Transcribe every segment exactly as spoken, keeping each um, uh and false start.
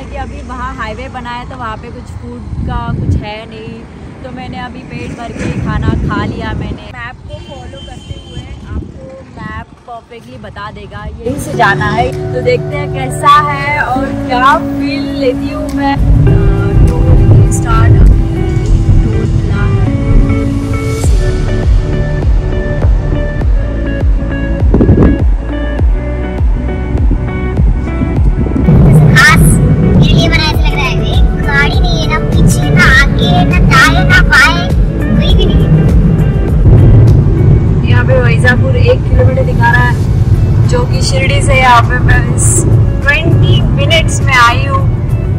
है कि अभी वहाँ हाईवे बना है तो वहाँ पे कुछ फूड का कुछ है नहीं, तो मैंने अभी पेट भर के खाना खा लिया। मैंने मैप को फॉलो करते हुए आपको मैप परफेक्टली बता देगा यहीं से जाना है, तो देखते हैं कैसा है और क्या फील लेती हूँ मैं। टोल स्टार्ट शिरडी से यहाँ पे मैं ट्वेंटी मिनट्स में आई हूँ।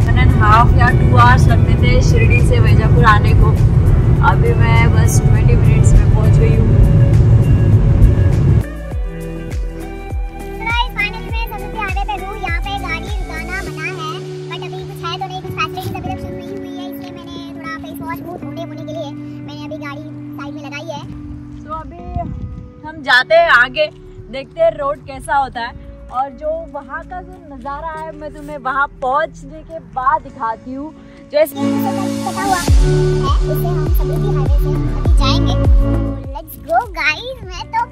वन एंड हाफ या टू आवर्स लगते थे शिरडी से वैजापुर आने को, अभी मैं बस ट्वेंटी मिनट्स में पहुँच गई हूँ। हम जाते हैं आगे, देखते हैं रोड कैसा होता है और जो वहाँ का जो नज़ारा है मैं तुम्हें वहाँ पहुँचने के बाद दिखाती हूँ। जैसे पता हुआ है उसे हम समृद्धि हाईवे से अभी जाएंगे। लेट्स गो गाइस, मैं तो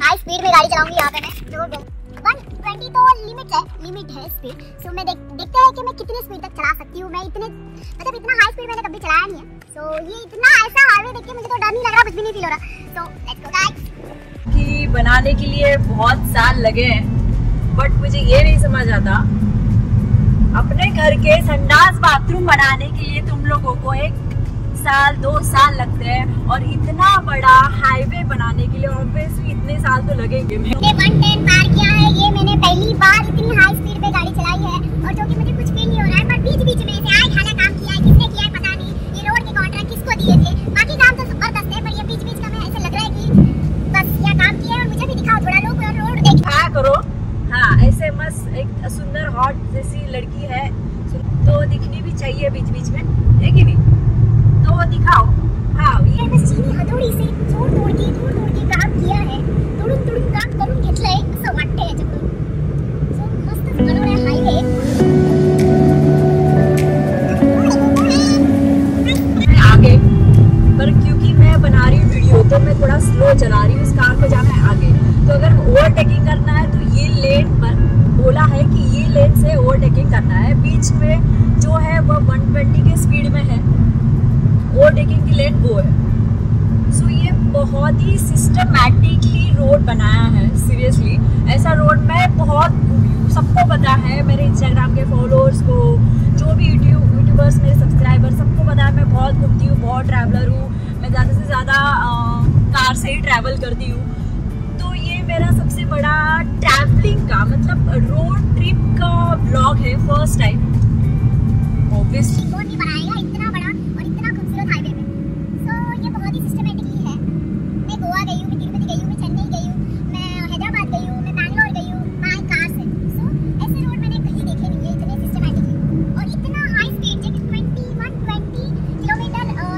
हाई स्पीड में गाड़ी चलाऊंगी यहाँ पे। मैं वन ट्वेंटी तो लिमिट है, लिमिट है स्पीड। सो मैं देख, देखते हैं कि मैं कितनी स्पीड तक चला सकती हूँ। मैं इतने मतलब इतना हाई स्पीड मैंने कभी चलाया नहीं है। सो so, ये इतना ऐसा हाईवे देख के मुझे तो डर नहीं लग रहा, कुछ भी नहीं फील हो रहा। So let's go guys. कि बनाने के लिए बहुत साल लगे हैं, बट मुझे ये नहीं समझ आता अपने घर के संडास बाथरूम बनाने के लिए तुम लोगों को एक साल दो साल लगते हैं और इतना बड़ा हाईवे बनाने के लिए ऑब्वियसली इतने साल तो लगेंगे। मैंने वन टेन पार किया है, ये मैंने पहली बार इतनी हाई स्पीड पे गाड़ी चलाई है और जो कि मुझे कुछ फील नहीं हो रहा है। पर बीच बीच में से आए खाना काम किया है, किसने किया है पता नहीं। ये रोड के कॉन्ट्रैक्ट किसको दिए थे, बाकी काम तो जबरदस्त है, पर ये बीच बीच का मैं ऐसा लग रहा है की करो। हाँ, ऐसे मस्त एक सुंदर हॉट जैसी लड़की है तो दिखनी भी चाहिए बीच बीच में, है कि नहीं? तो दिखाओ। हाँ, ये बस चीनी हथौड़ी से तोड़ तोड़ के तोड़ तोड़ के काम किया है, तोड़ तोड़ काम करून घेतलंय असं वाटतंय जगून। सो मस्त बनवलाय हाईवे आगे, पर क्योंकि मैं बना रही हूँ वीडियो तो मैं थोड़ा स्लो चला रही हूँ। इस कार को जाना है आगे, तो अगर ओवरटेकिंग करना है तो ये लेन पर बोला है कि ये लेन से ओवरटेकिंग करना है। बीच में जो है वो वन ट्वेंटी के स्पीड में है, ओवरटेकिंग की लेन वो है। सो ये बहुत ही सिस्टमैटिकली रोड बनाया है। सीरियसली ऐसा रोड मैं बहुत घूमी हूँ, सबको पता है। मेरे इंस्टाग्राम के फॉलोअर्स को, जो भी यूट्यूब यूट्यूबर्स मेरे सब्सक्राइबर, सबको पता है मैं बहुत घूमती हूँ, बहुत ट्रैवलर हूँ। मैं ज़्यादा से ज़्यादा कार से ही ट्रैवल करती हूँ। मेरा सबसे बड़ा ट्रैवलिंग का मतलब रोड ट्रिप का ब्लॉग है, फर्स्ट टाइम। ऑब्वियसली कौन नहीं बनाएगा इतना बड़ा और इतना खूबसूरत हाईवे पे। सो so, ये बहुत ही सिस्टमेटिकली है। मैं गोवा गई हूँ, मैं तिरुपति गई हूँ, मैं चेन्नई गई हूँ, मैं हैदराबाद गई हूँ, मैं बैंगलोर गई हूँ बाई कार से। सो so, ऐसे रोड मैंने कहीं देखे नहीं है इतने सिस्टमेटिकली और इतना हाई स्पीड। जैसे ट्वेंटी वन ट्वेंटी किलोमीटर एकदम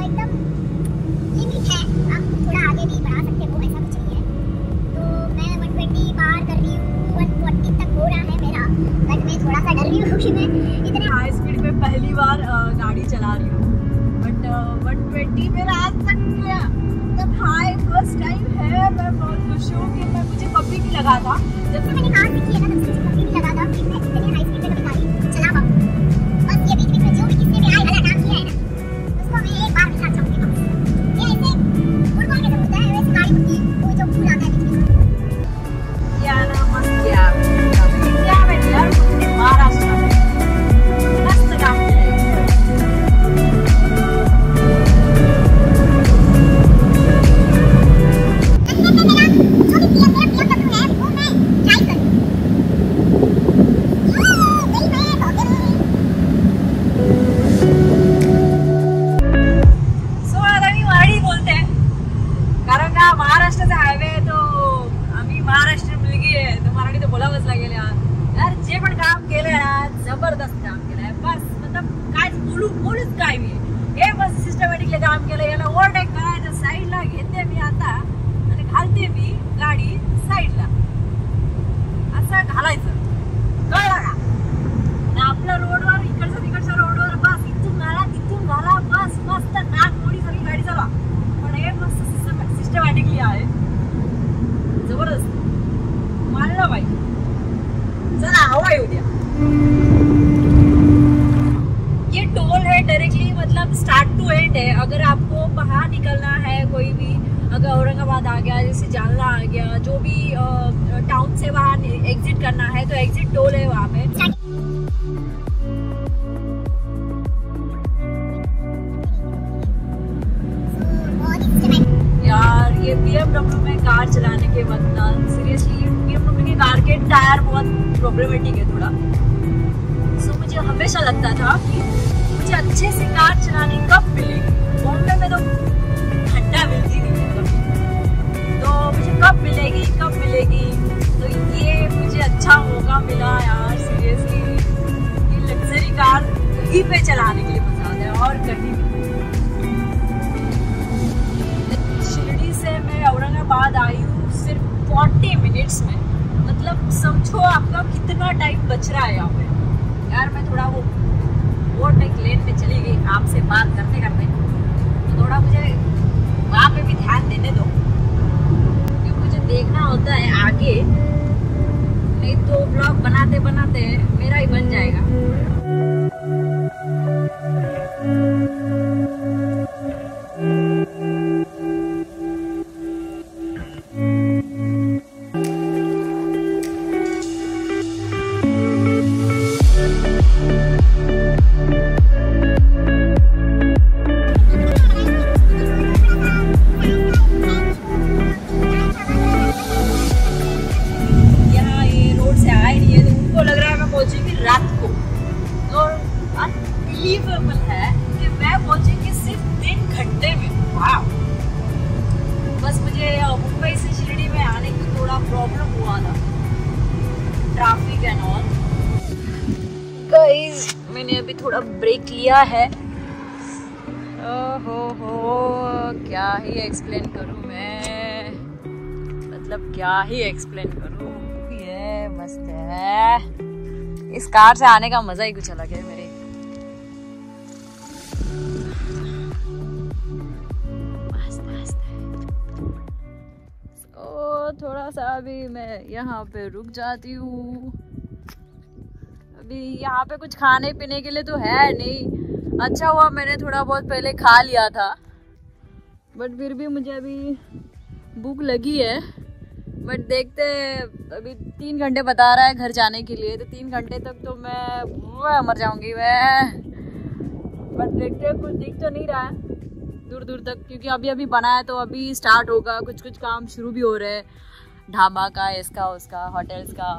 लिमिट है, आप थोड़ा आगे भी बढ़ा सकते हो, ऐसा कुछ नहीं है। पार कर रही हूँ, वन फोर्टी तक हो रहा है मेरा, बट मैं थोड़ा सा डर रही हूँ कि मैं इतने हाई स्पीड में पहली बार गाड़ी चला रही हूँ। बट वन ट्वेंटी मेरा आज तक मतलब हाई फर्स्ट टाइम है। मैं बहुत खुश हूँ कि मैं मुझे कभी नहीं लगा था, जब से मैंने कार सीखी है ना तब से मुझे कभी नहीं लगा था कि मैं इतने हाई स्पीड में गाड़ी चला पाऊँ। बस ये बीच बीच में जो भी किसने भी हाई वाला काम किया है ना उसको मैं एक बार दिखा चाहूँगी। ये ऐसे उड़वा के होता है, वैसे गाड़ी होती है वो जो पूरा आता है बीच बीच में। महाराष्ट्र में मस्त काम है। वो मैं ट्राई करूँ। कोई भी अगर औरंगाबाद आ गया, जैसे जालना आ गया, जो भी टाउन से बाहर एग्जिट करना है तो एग्जिट टोल है वहाँ पे। यार ये बीएमडब्ल्यू में कार चलाने के वक्त ना सीरियसली बीएमडब्ल्यू की कार के टायर बहुत प्रॉब्लमेटिक है थोड़ा। सो so, मुझे हमेशा लगता था कि मुझे अच्छे से कार चलाने कब मिलेगी, बॉम्बे में तो ठंडा मिलती नहीं है कभी, तो मुझे कब मिलेगी कब मिलेगी तो ये मुझे अच्छा मौका मिला यार। सीरियसली ये लग्जरी कार यहीं पे चलाने के लिए मजा आता है और कहीं नहीं। मैं औरंगाबाद आई हूँ सिर्फ चालीस मिनट्स में, मतलब समझो आपका कितना टाइम बच रहा है यहाँ पे। यार मैं थोड़ा वो बोर्ड में लेन में चली गई आपसे बात करते करते, तो थोड़ा मुझे वहाँ पे भी ध्यान देने दो क्योंकि मुझे देखना होता है आगे, नहीं तो ब्लॉग बनाते बनाते मेरा ही बन जाएगा। मैंने अभी थोड़ा ब्रेक लिया है। ओहो हो, क्या ही एक्सप्लेन करूं मैं, मतलब क्या ही एक्सप्लेन करूं। ये मस्त है, इस कार से आने का मजा ही कुछ अलग है। मेरे मस्त मस्त है। ओ थोड़ा सा अभी मैं यहाँ पे रुक जाती हूँ। यहाँ पे कुछ खाने पीने के लिए तो है नहीं, अच्छा हुआ मैंने थोड़ा बहुत पहले खा लिया था, बट फिर भी मुझे अभी भूख लगी है। बट देखते अभी तीन घंटे बता रहा है घर जाने के लिए, तो तीन घंटे तक तो मैं मैं मर जाऊंगी मैं। बट देखते कुछ दिख तो नहीं रहा है दूर दूर तक, क्योंकि अभी अभी बना है तो अभी स्टार्ट होगा, कुछ कुछ काम शुरू भी हो रहे हैं ढाबा का, इसका उसका, होटल्स का।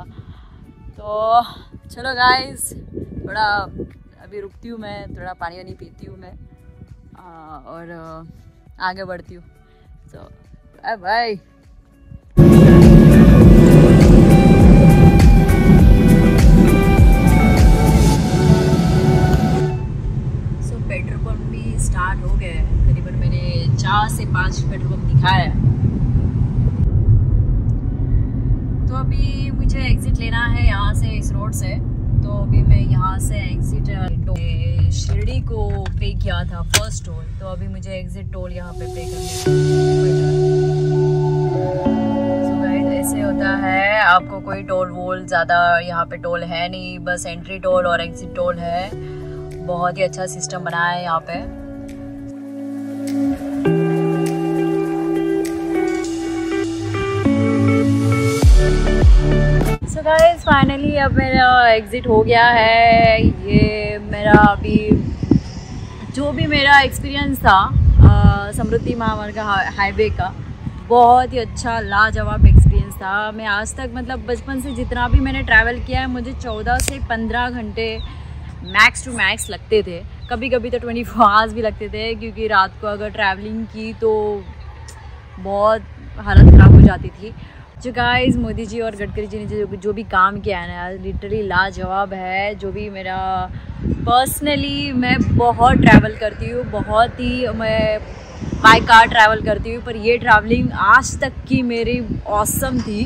तो चलो गाइस, थोड़ा अभी रुकती हूँ मैं, थोड़ा पानी वानी पीती हूँ मैं और आगे बढ़ती हूँ। तो bye bye. So petrol pump भी स्टार्ट हो गया है, करीबन मैंने चार से पाँच पेट्रोल पंप दिखाया है। तो अभी मुझे एग्जिट लेना है यहाँ से, इस रोड से, तो अभी मैं यहाँ से एग्जिट टोल शिरडी को पे किया था फर्स्ट टोल, तो अभी मुझे एग्जिट टोल यहाँ पे पे करना है। ऐसे होता है, आपको कोई टोल वोल ज़्यादा यहाँ पे टोल है नहीं, बस एंट्री टोल और एग्जिट टोल है। बहुत ही अच्छा सिस्टम बना है यहाँ पे। सो गाइस फाइनली अब मेरा एग्ज़िट हो गया है। ये मेरा अभी जो भी मेरा एक्सपीरियंस था समृद्धि महामार्ग हाईवे का, बहुत ही अच्छा लाजवाब एक्सपीरियंस था। मैं आज तक मतलब बचपन से जितना भी मैंने ट्रैवल किया है, मुझे चौदह से पंद्रह घंटे मैक्स टू मैक्स लगते थे, कभी कभी तो चौबीस आवर्स भी लगते थे, क्योंकि रात को अगर ट्रैवलिंग की तो बहुत हालत ख़राब हो जाती थी। जो गाइस मोदी जी और गडकरी जी ने जो जो भी काम किया है ना, लिटरली लाजवाब है। जो भी मेरा पर्सनली, मैं बहुत ट्रैवल करती हूँ, बहुत ही मैं बाय कार ट्रैवल करती हूँ, पर ये ट्रैवलिंग आज तक की मेरी ऑसम थी।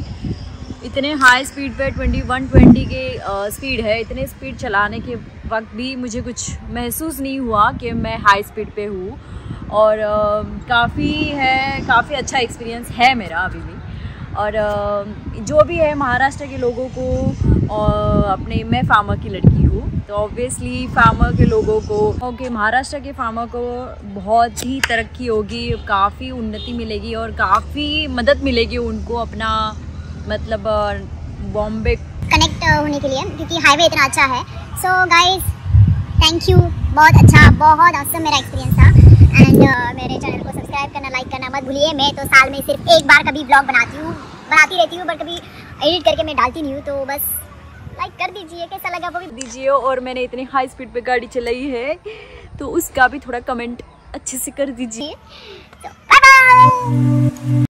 इतने हाई स्पीड पे ट्वेंटी वन ट्वेंटी के स्पीड है, इतने स्पीड चलाने के वक्त भी मुझे कुछ महसूस नहीं हुआ कि मैं हाई स्पीड पे हूँ, और काफ़ी है काफ़ी अच्छा एक्सपीरियंस है मेरा अभी भी। और जो भी है महाराष्ट्र के लोगों को, और अपने मैं फार्मर की लड़की हूँ तो ऑब्वियसली फार्मर के लोगों को, ओके महाराष्ट्र के फार्मर को बहुत ही तरक्की होगी, काफ़ी उन्नति मिलेगी और काफ़ी मदद मिलेगी उनको अपना मतलब बॉम्बे कनेक्ट होने के लिए, क्योंकि हाईवे इतना अच्छा है। सो गाइज थैंक यू, बहुत अच्छा, बहुत awesome मेरा एक्सपीरियंस था। एंड uh, मेरे चैनल को सब्सक्राइब करना, लाइक करना मत भूलिए। मैं तो साल में सिर्फ एक बार कभी ब्लॉग बनाती हूँ, बनाती रहती हूँ, बट कभी एडिट करके मैं डालती नहीं हूँ, तो बस लाइक कर दीजिए, कैसा लगा वो भी दीजिए। और मैंने इतनी हाई स्पीड पे गाड़ी चलाई है तो उसका भी थोड़ा कमेंट अच्छे से कर दीजिए। so,